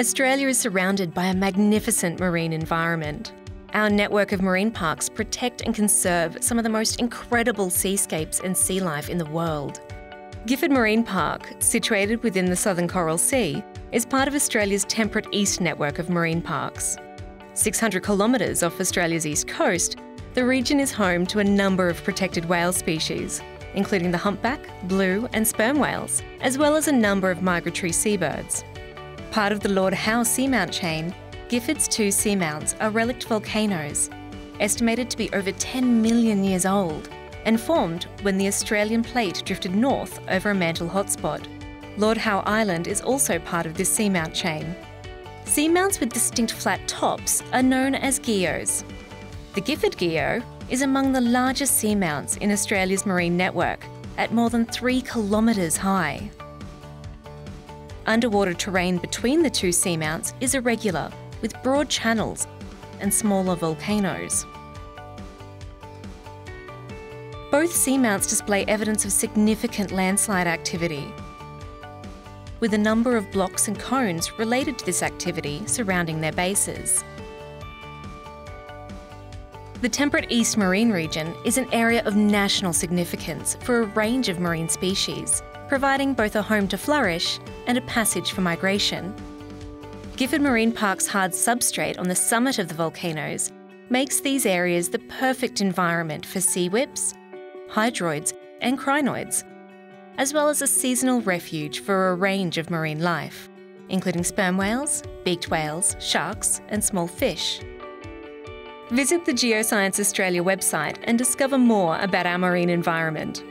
Australia is surrounded by a magnificent marine environment. Our network of marine parks protect and conserve some of the most incredible seascapes and sea life in the world. Gifford Marine Park, situated within the Southern Coral Sea, is part of Australia's Temperate East network of marine parks. 600 kilometres off Australia's east coast, the region is home to a number of protected whale species, including the humpback, blue and sperm whales, as well as a number of migratory seabirds. Part of the Lord Howe Seamount chain, Gifford's two seamounts are relict volcanoes, estimated to be over 10 million years old, and formed when the Australian plate drifted north over a mantle hotspot. Lord Howe Island is also part of this seamount chain. Seamounts with distinct flat tops are known as guillots. The Gifford Guyot is among the largest seamounts in Australia's marine network, at more than 3 kilometres high. Underwater terrain between the two seamounts is irregular, with broad channels and smaller volcanoes. Both seamounts display evidence of significant landslide activity, with a number of blocks and cones related to this activity surrounding their bases. The Temperate East Marine Region is an area of national significance for a range of marine species, providing both a home to flourish and a passage for migration. Gifford Marine Park's hard substrate on the summit of the volcanoes makes these areas the perfect environment for sea whips, hydroids and crinoids, as well as a seasonal refuge for a range of marine life, including sperm whales, beaked whales, sharks and small fish. Visit the Geoscience Australia website and discover more about our marine environment.